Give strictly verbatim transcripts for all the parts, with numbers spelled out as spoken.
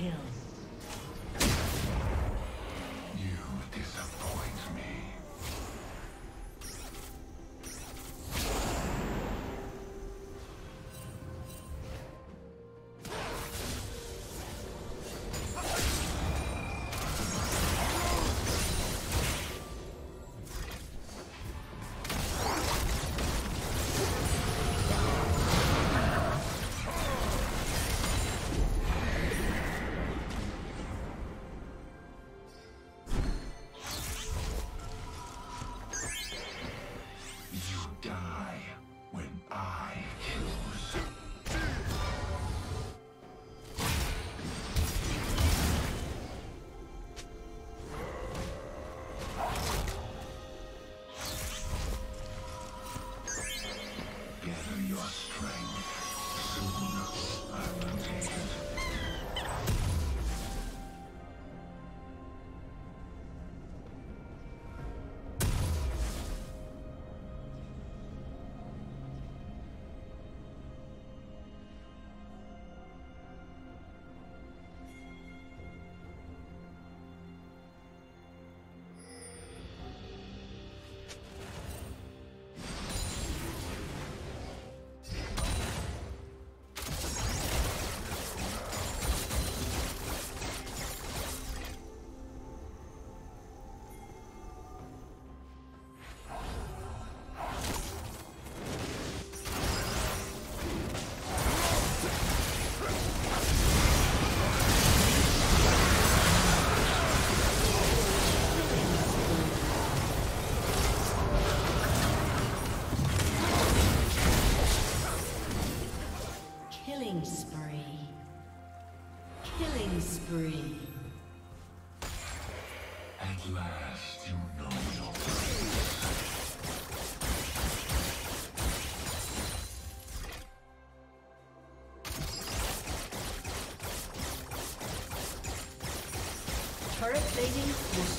kill. Turret plating will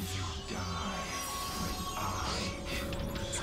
You die when I choose.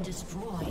Destroy.